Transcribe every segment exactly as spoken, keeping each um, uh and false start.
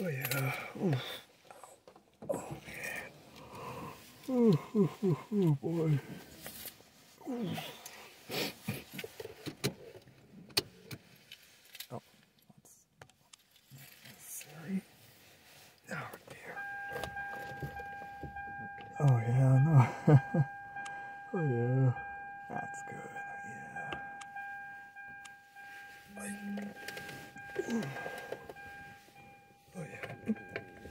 Oh yeah. Ooh. Oh yeah. Ooh, ooh, ooh, ooh, boy. Ooh. Oh, that's necessary. Oh dear. Oh yeah, no. Oh yeah. That's good. Yeah. Like. Ooh. Oh yeah,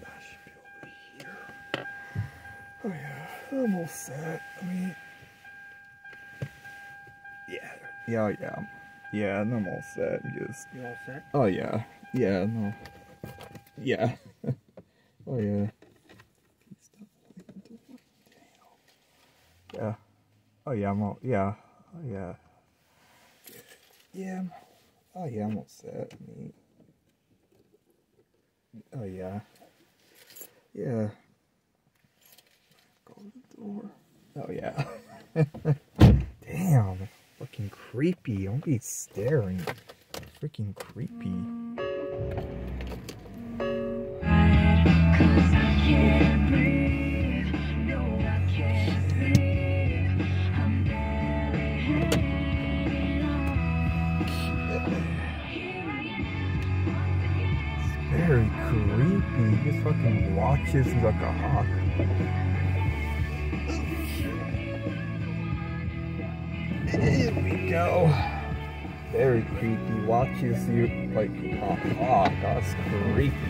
that should be over here. Oh yeah, I'm all set. I mean, yeah, yeah, yeah, yeah. And I'm all set. Just you all set? Oh yeah, yeah, no, yeah. Oh yeah. Stop waiting to wait. Damn. Yeah. Oh yeah, I'm all yeah. Oh yeah. Yeah. Oh yeah, I'm all set. I mean, oh yeah, yeah. Go to the door. Oh yeah. Damn, fucking creepy. Don't be staring. Freaking creepy. Cause I can't breathe. No, I can't breathe. I'm barely hanging on. Very cool. Creepy, he just fucking watches like a hawk. Here we go. Very creepy, watches you like a hawk. That's creepy.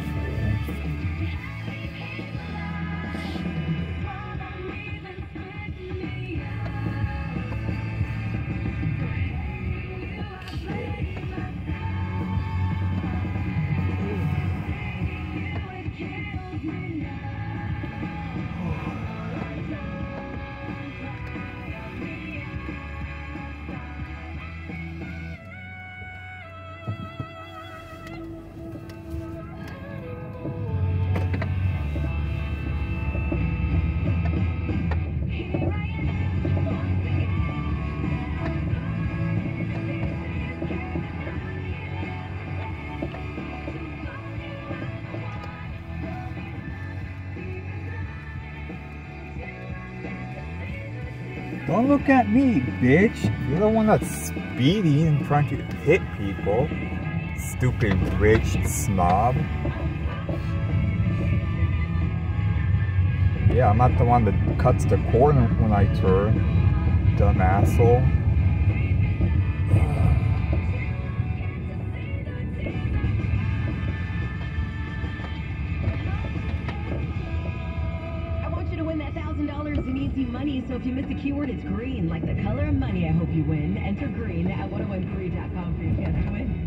Don't look at me, bitch. You're the one that's speeding and trying to hit people. Stupid rich snob. Yeah, I'm not the one that cuts the corner when I turn. Dumb asshole. So if you miss the keyword, it's green, like the color of money. I hope you win. Enter green at one oh one free dot com for your chance to win.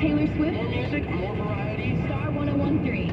Taylor Swift music, more variety, star one oh one point three.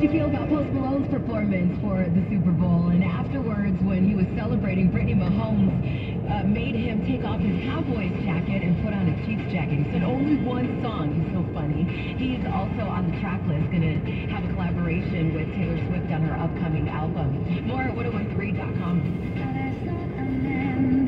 did you feel about Post Malone's performance for the Super Bowl? And afterwards, when he was celebrating, Brittany Mahomes uh, made him take off his Cowboys jacket and put on his Chiefs jacket. He said only one song. He's so funny. He's also on the track list, going to have a collaboration with Taylor Swift on her upcoming album. More at one oh one three dot com.